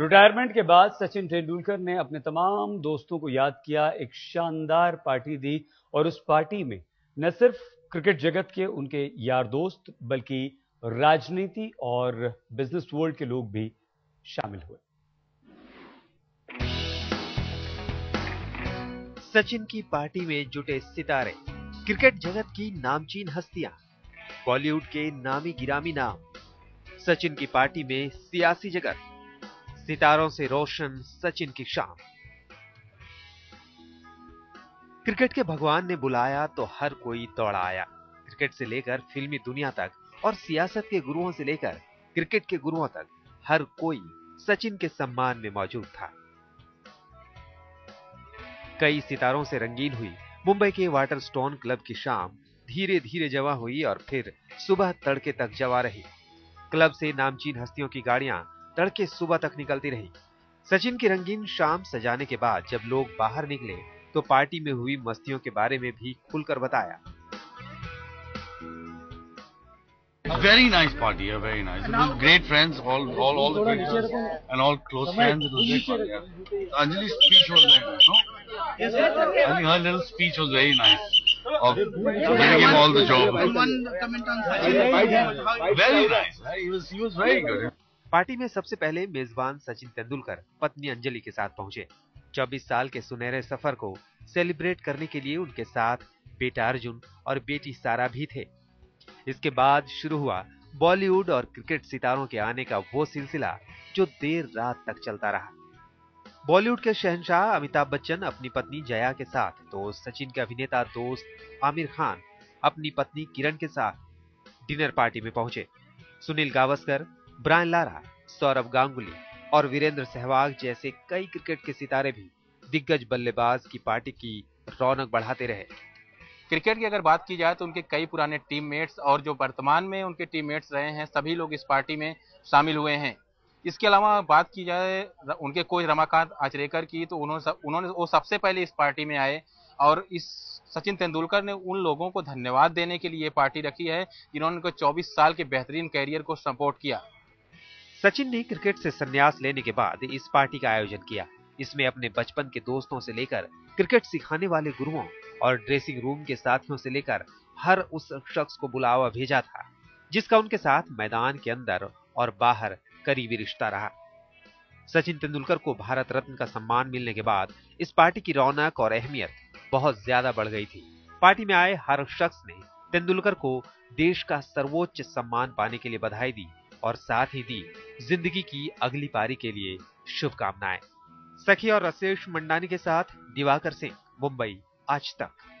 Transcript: Retirement के बाद सचिन तेंदुलकर ने अपने तमाम दोस्तों को याद किया, एक शानदार पार्टी दी और उस पार्टी में न सिर्फ क्रिकेट जगत के उनके यार दोस्त बल्कि राजनीति और बिजनेस वर्ल्ड के लोग भी शामिल हुए। सचिन की पार्टी में जुटे सितारे, क्रिकेट जगत की नामचीन हस्तियां, बॉलीवुड के नामी गिरामी नाम, सचिन की पार्टी में सियासी जगत, सितारों से रोशन सचिन की शाम। क्रिकेट के भगवान ने बुलाया तो हर कोई दौड़ आया। क्रिकेट से लेकर फिल्मी दुनिया तक और सियासत के गुरुओं से लेकर क्रिकेट के गुरुओं तक हर कोई सचिन के सम्मान में मौजूद था। कई सितारों से रंगीन हुई मुंबई के वाटरस्टोन क्लब की शाम धीरे धीरे जवा हुई और फिर सुबह तड़के तक जवा रही। क्लब से नामचीन हस्तियों की गाड़ियां तड़के सुबह तक निकलती रही। सचिन की रंगीन शाम सजाने के बाद जब लोग बाहर निकले तो पार्टी में हुई मस्तियों के बारे में भी खुलकर बताया। Very nice party, yeah, very nice. It was great friends, all the friends and all close friends. It was great party. Yeah. Anjali's speech was like that, no? I think her little speech was very nice. Of giving him all the job. One comment on Sachin. Very nice. He was very good. Party में सबसे पहले मेजबान सचिन तेंदुलकर पत्नी अंजलि के साथ पहुंचे। 24 साल के सुनहरे सफर को सेलिब्रेट करने के लिए उनके साथ बेटा अर्जुन और बेटी सारा भी थे। इसके बाद शुरू हुआ बॉलीवुड और क्रिकेट सितारों के आने का वो सिलसिला जो देर रात तक चलता रहा। बॉलीवुड के शहंशाह अमिताभ बच्चन अपनी पत्नी जया के साथ, तो सचिन के अभिनेता दोस्त आमिर खान अपनी पत्नी किरण के साथ डिनर पार्टी में पहुंचे। सुनील गावस्कर, ब्रायन लारा, सौरभ गांगुली और वीरेंद्र सहवाग जैसे कई क्रिकेट के सितारे भी दिग्गज बल्लेबाज की पार्टी की रौनक बढ़ाते रहे। क्रिकेट की अगर बात की जाए तो उनके कई पुराने टीममेट्स और जो वर्तमान में उनके टीममेट्स रहे हैं सभी लोग इस पार्टी में शामिल हुए हैं। इसके अलावा बात की जाए उनके कोच रमाकांत आचरेकर की तो उन्होंने वो सबसे पहले इस पार्टी में आए और इस सचिन तेंदुलकर ने उन लोगों को धन्यवाद देने के लिए ये पार्टी रखी है जिन्होंने उनको 24 साल के बेहतरीन कैरियर को सपोर्ट किया। सचिन ने क्रिकेट से संन्यास लेने के बाद इस पार्टी का आयोजन किया। इसमें अपने बचपन के दोस्तों से लेकर क्रिकेट सिखाने वाले गुरुओं और ड्रेसिंग रूम के साथियों से लेकर हर उस शख्स को बुलावा भेजा था जिसका उनके साथ मैदान के अंदर और बाहर करीबी रिश्ता रहा। सचिन तेंदुलकर को भारत रत्न का सम्मान मिलने के बाद इस पार्टी की रौनक और अहमियत बहुत ज्यादा बढ़ गई थी। पार्टी में आए हर शख्स ने तेंदुलकर को देश का सर्वोच्च सम्मान पाने के लिए बधाई दी और साथ ही दी जिंदगी की अगली पारी के लिए शुभकामनाएं। सखी और अशेष मंडानी के साथ दिवाकर सिंह, मुंबई आज तक।